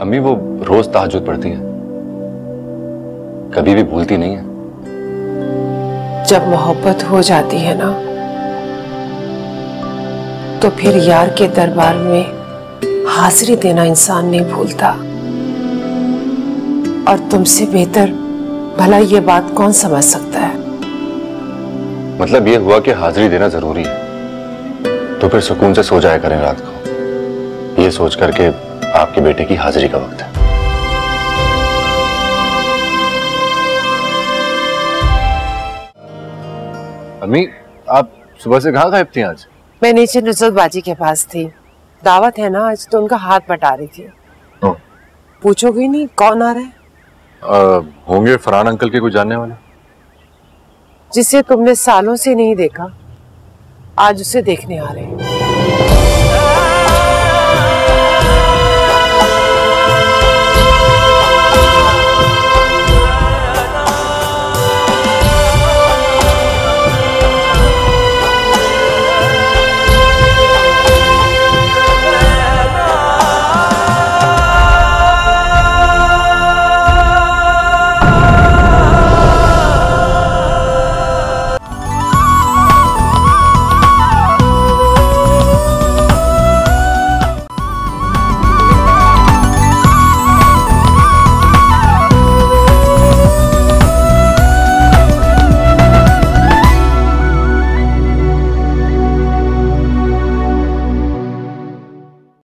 अम्मी वो रोज तहज्जुद पढ़ती हैं, कभी भी भूलती नहीं है। जब मोहब्बत हो जाती है ना तो फिर यार के दरबार में हाजिरी देना इंसान नहीं भूलता। और तुमसे बेहतर भला ये बात कौन समझ सकता है। मतलब ये हुआ कि हाजिरी देना जरूरी है तो फिर सुकून से सो जाया करें रात को, ये सोच करके आपके बेटे की हाजिरी का वक्त है। अम्मी आप सुबह से कहाँ गायब थी आज? मैं नीचे नुसरत बाजी के पास थी, दावत है ना आज तो उनका हाथ बटा रही थी। पूछोगी नहीं कौन आ रहा है? होंगे फरहान अंकल के कोई जानने वाले, जिसे तुमने सालों से नहीं देखा, आज उसे देखने आ रहे हैं।